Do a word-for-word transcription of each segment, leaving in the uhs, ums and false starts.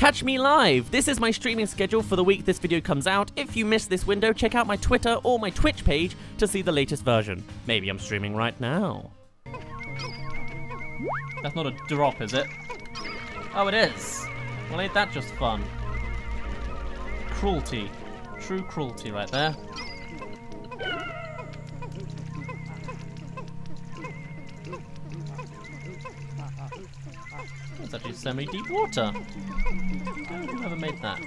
Catch me live! This is my streaming schedule for the week this video comes out. If you missed this window, check out my Twitter or my Twitch page to see the latest version. Maybe I'm streaming right now. That's not a drop, is it? Oh, it is! Well, ain't that just fun? Cruelty. True cruelty right there. It's actually semi-deep water. Who ever made that?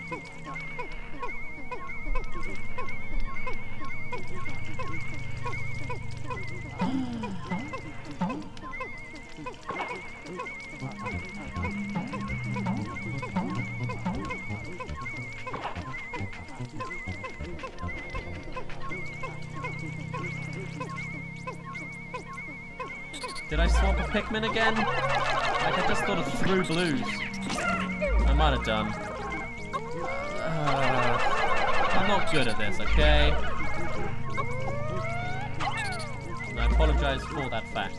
Did I swap a Pikmin again? Like, I just sort of threw blues. I might have done. Uh, I'm not good at this, okay? And I apologize for that fact.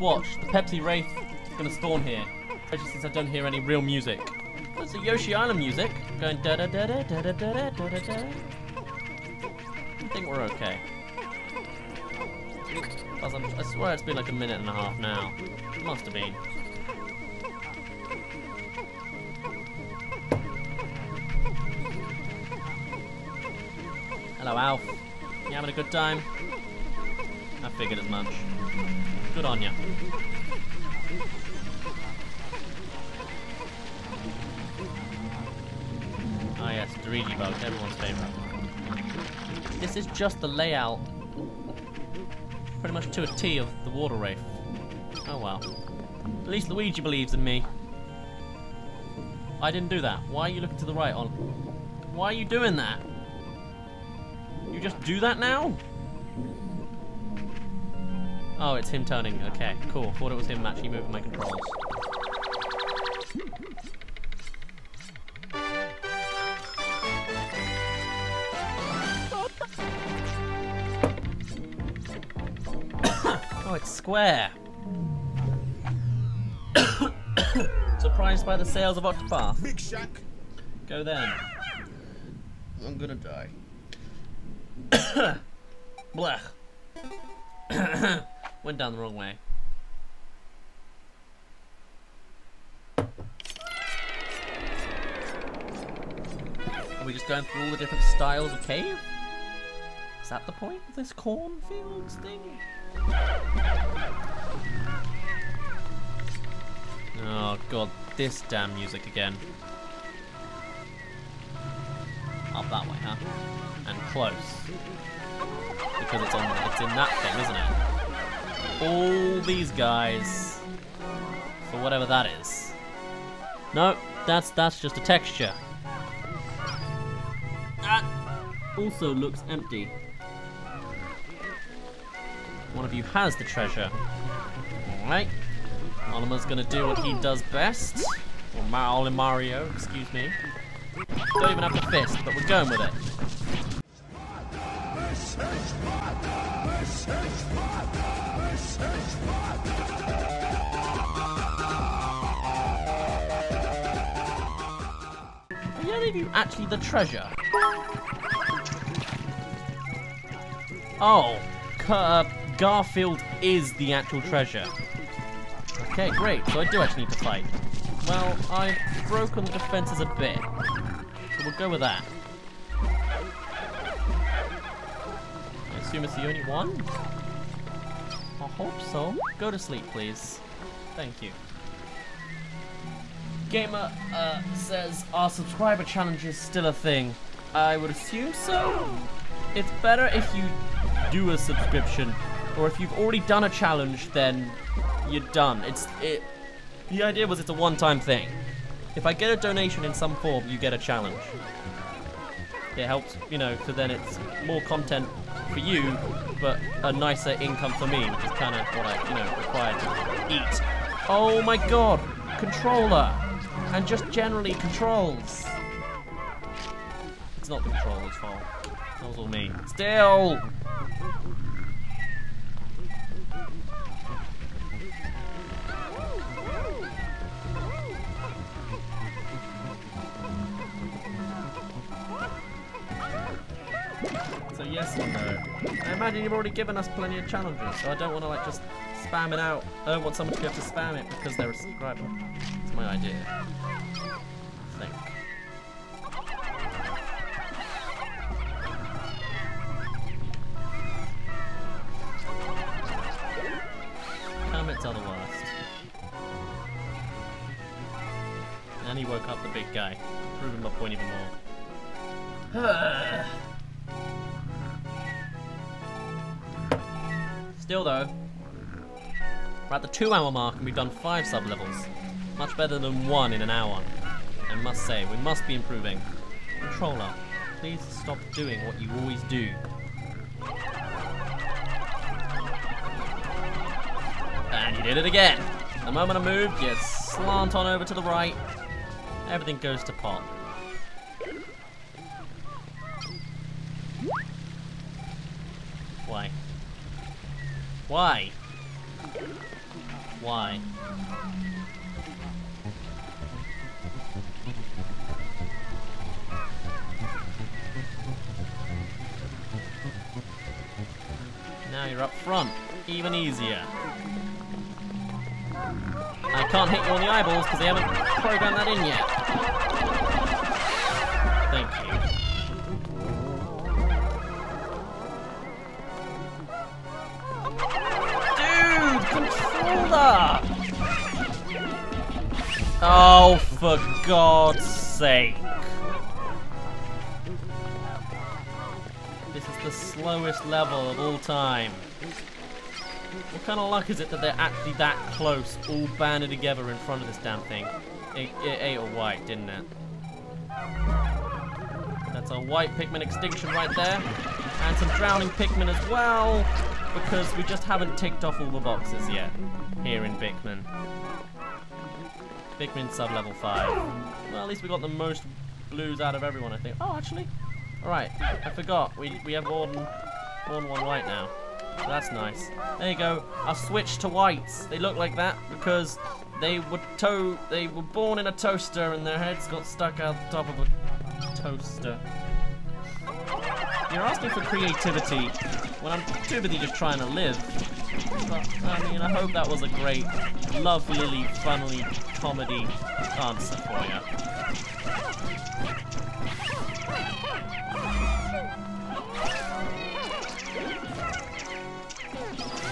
Watch, the Pepsi Wraith is gonna spawn here. Especially since I don't hear any real music. That's the Yoshi Island music. Going da da da da da da da da da da. I think we're okay. I swear it's been like a minute and a half now. It must have been. Hello, Alf. You having a good time? I figured as much. Good on ya. Oh yes, Dirigi Bug, everyone's favourite. This is just the layout, pretty much to a T, of the Water Wraith. Oh well. At least Luigi believes in me. I didn't do that. Why are you looking to the right on? Why are you doing that? You just do that now? Oh, it's him turning. Okay, cool. Thought it was him actually moving my controls. Oh, it's square. Surprised by the sales of Octopath. Big Shaq. Go then. I'm gonna die. Blech. Went down the wrong way. Are we just going through all the different styles of cave? Is that the point of this cornfields thing? Oh god, this damn music again. Up that way, huh? And close. Because it's on it's in that thing, isn't it? All these guys for whatever that is. No, that's that's just a texture. That also looks empty. One of you has the treasure. Alright. Olimar's gonna do what he does best. Or Olimario, excuse me. Don't even have the fist, but we're going with it. This is Sparta! This is Sparta! Are you any of you actually the treasure? Oh, uh, Garfield is the actual treasure. Okay, great. So I do actually need to fight. Well, I've broken the defenses a bit, so we'll go with that. I assume it's the only one? I hope so. Go to sleep, please. Thank you. Gamer uh, says, are subscriber challenges still a thing? I would assume so. It's better if you do a subscription, or if you've already done a challenge, then you're done. It's it. The idea was it's a one-time thing. If I get a donation in some form, you get a challenge. It helps, you know, so then it's more content for you, but a nicer income for me, which is kind of what I, you know, require to eat. Oh my god, controller, and just generally controls. It's not the controller's fault. That was all me. Still. So yes and no. I imagine you've already given us plenty of challenges, so I don't want to like just spam it out. I don't want someone to be able to spam it because they're a subscriber. That's my idea. I think. Kermit's are the worst. And he woke up the big guy, proving my point even more. Still though, we're at the two hour mark and we've done five sub-levels. Much better than one in an hour. I must say, we must be improving. Controller, please stop doing what you always do. And you did it again. The moment I moved, you slant on over to the right. Everything goes to pot. Why? Why? Why? Now you're up front. Even easier. I can't hit you on the eyeballs because they haven't programmed that in yet. Thank you. Oh, for God's sake. This is the slowest level of all time. What kind of luck is it that they're actually that close, all banded together in front of this damn thing? It, it ate a white, didn't it? That's a white Pikmin extinction right there. And some drowning Pikmin as well, because we just haven't ticked off all the boxes yet here in Bikmin. Bikmin sub-level five. Well, at least we got the most blues out of everyone, I think. Oh, actually. Alright, I forgot. We, we have more than, more than one white now. So that's nice. There you go. I'll switch to whites. They look like that because they were to they were born in a toaster and their heads got stuck out the top of a toaster. You're asking for creativity when I'm too busy just trying to live. But, I mean, I hope that was a great, lovely, funnily comedy answer for you.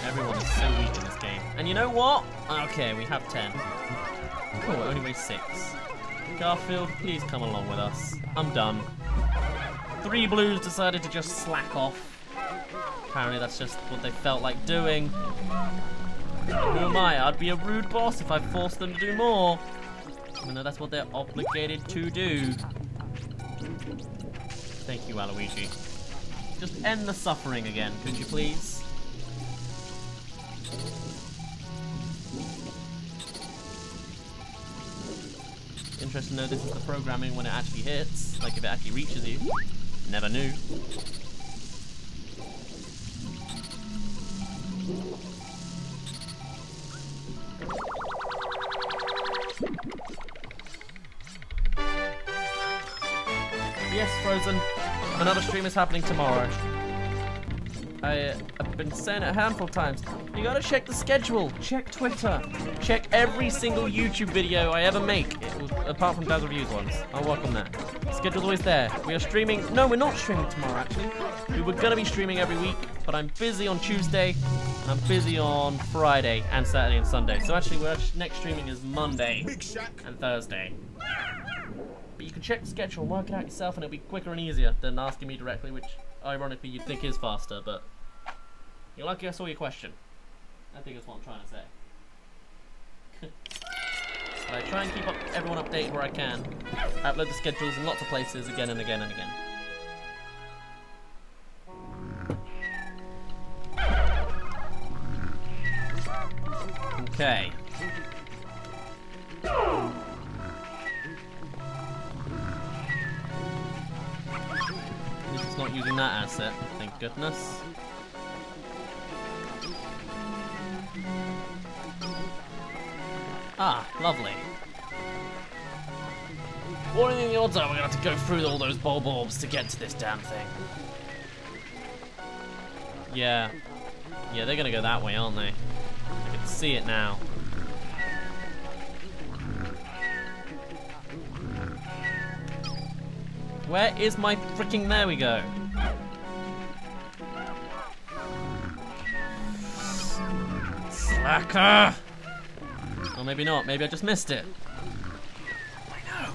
Everyone is so weak in this game. And you know what? Okay, we have ten. Cool, it only weighs six. Garfield, please come along with us. I'm done. Three blues decided to just slack off. Apparently that's just what they felt like doing. Who am I? I'd be a rude boss if I forced them to do more. Even though that's what they're obligated to do. Thank you, Waluigi. Just end the suffering again, could you please? Interesting to know this is the programming when it actually hits. Like if it actually reaches you. Never knew. Yes, Frozen. Another stream is happening tomorrow. I, uh, I've been saying it a handful of times. You gotta check the schedule. Check Twitter. Check every single YouTube video I ever make, it will, apart from Daz Reviews ones. I'll work on that. Schedule's always there. We are streaming. No, we're not streaming tomorrow. Actually, we were gonna be streaming every week, but I'm busy on Tuesday. I'm busy on Friday and Saturday and Sunday. So actually, we're actually, next streaming is Monday and Thursday. But you can check the schedule and work it out yourself and it'll be quicker and easier than asking me directly, which ironically you'd think is faster, but you're lucky I saw your question. I think that's what I'm trying to say. I try and keep up everyone updated where I can. I upload the schedules in lots of places again and again and again. Okay. using that asset, thank goodness. Ah, lovely. Warning in the order, we're gonna have to go through all those Bulborbs to get to this damn thing. Yeah. Yeah, they're gonna go that way, aren't they? I can see it now. Where is my freaking... There we go. Slacker! Or maybe not. Maybe I just missed it. I know.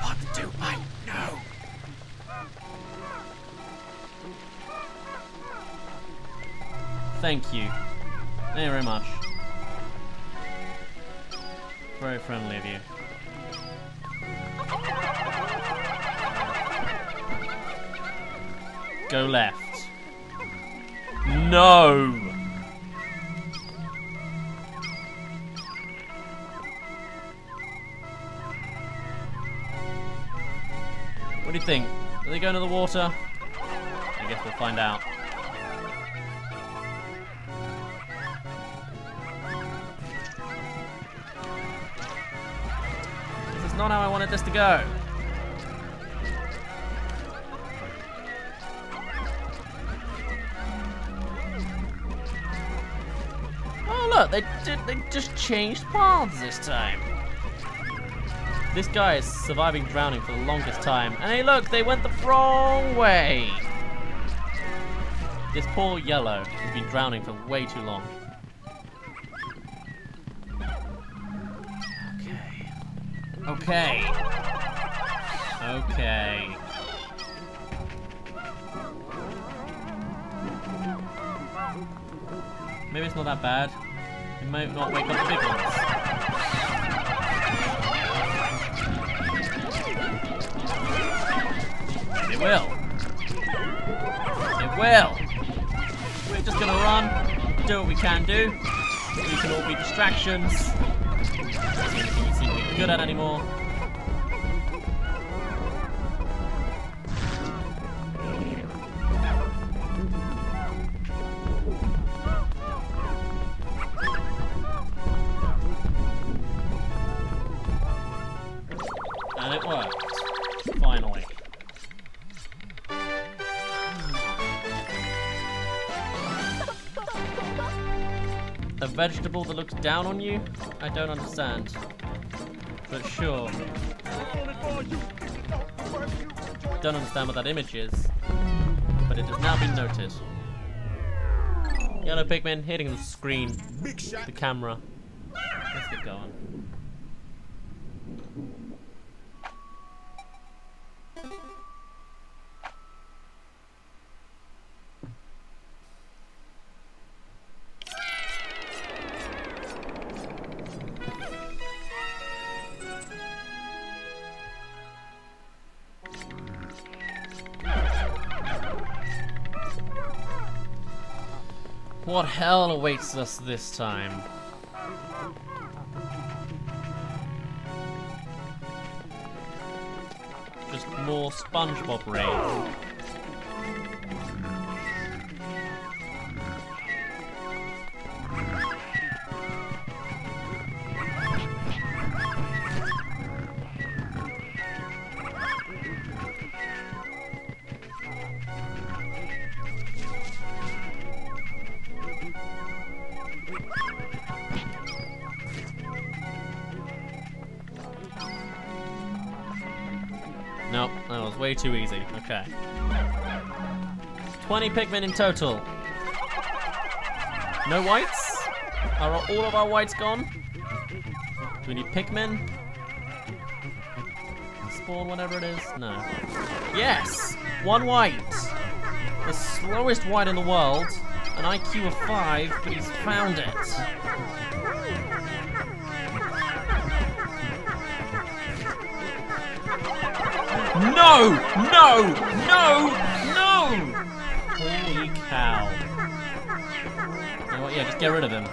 What do I know? Thank you. Thank you very much. Very friendly of you. Go left. No! What do you think? Are they going to the water? I guess we'll find out. This is not how I wanted this to go. Look, they did, they just changed paths this time. This guy is surviving drowning for the longest time. And hey look, they went the wrong way. This poor yellow has been drowning for way too long. Okay. Okay. Okay. Maybe it's not that bad. It might not wake up the big ones. It will. It will. We're just gonna run, do what we can do. We can all be distractions. Doesn't seem to be good at anymore. And it worked. Finally. A vegetable that looks down on you? I don't understand. But sure. Don't understand what that image is. But it has now been noted. Yellow Pikmin hitting the screen. The camera. Let's get going. What hell awaits us this time? Just more SpongeBob raid. Nope, that was way too easy. Okay. twenty Pikmin in total. No whites? Are all of our whites gone? Do we need Pikmin? Spawn whatever it is? No. Yes! One white! The slowest white in the world. An I Q of five, but he's found it. No! No! No! No! Holy cow. You know what? Yeah, just get rid of him.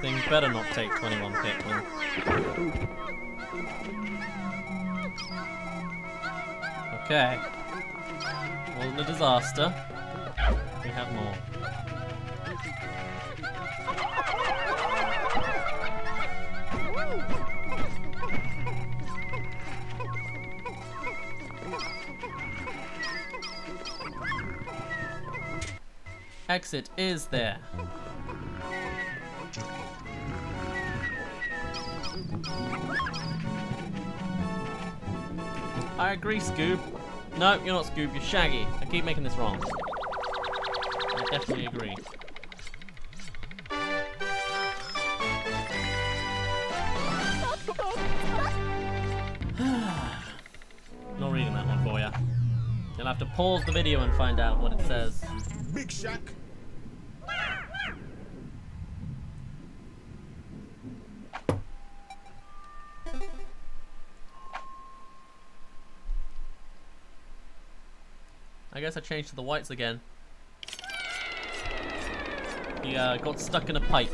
thing better not take twenty-one Pikmin. Okay. Wasn't a disaster. We have more. Exit is there. I agree, Scoob. No, you're not Scoob, you're Shaggy. I keep making this wrong. I definitely agree. Not reading that one for ya. You'll have to pause the video and find out what it says. Big Shaq. I guess I changed to the whites again. He uh, got stuck in a pipe.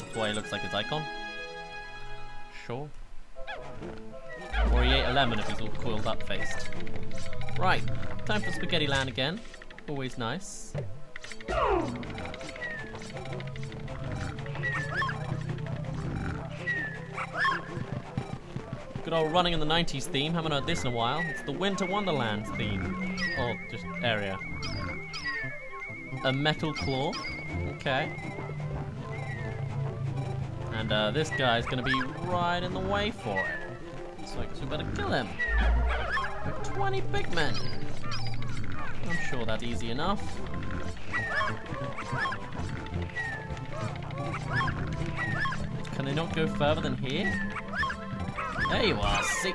That's why he looks like his icon. Sure. Or he ate a lemon if he's all coiled up faced. Right, time for Spaghetti Land again. Always nice. Good old running in the nineties theme. Haven't heard this in a while. It's the Winter Wonderland theme. Oh, just area. A metal claw. Okay. And uh, this guy's gonna be right in the way for it. So I guess we better kill him. twenty Pikmin. I'm sure that's easy enough. Can they not go further than here? There you are, see?